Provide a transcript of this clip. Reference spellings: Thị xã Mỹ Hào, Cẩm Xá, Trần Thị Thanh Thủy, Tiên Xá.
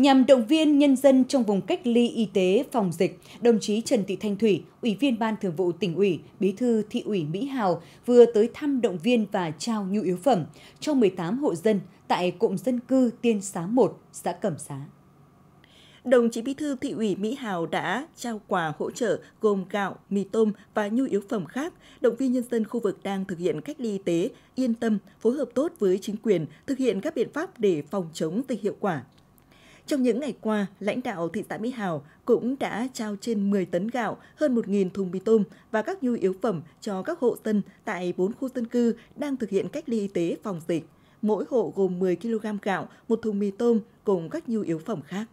Nhằm động viên nhân dân trong vùng cách ly y tế phòng dịch, đồng chí Trần Thị Thanh Thủy, Ủy viên Ban Thường vụ Tỉnh ủy, Bí thư Thị ủy Mỹ Hào vừa tới thăm động viên và trao nhu yếu phẩm cho 18 hộ dân tại cụm dân cư Tiên Xá 1, xã Cẩm Xá. Đồng chí Bí thư Thị ủy Mỹ Hào đã trao quà hỗ trợ gồm gạo, mì tôm và nhu yếu phẩm khác, động viên nhân dân khu vực đang thực hiện cách ly y tế yên tâm, phối hợp tốt với chính quyền, thực hiện các biện pháp để phòng chống dịch hiệu quả. Trong những ngày qua, lãnh đạo thị xã Mỹ Hào cũng đã trao trên 10 tấn gạo, hơn 1.000 thùng mì tôm và các nhu yếu phẩm cho các hộ dân tại 4 khu dân cư đang thực hiện cách ly y tế phòng dịch. Mỗi hộ gồm 10 kg gạo, 1 thùng mì tôm cùng các nhu yếu phẩm khác.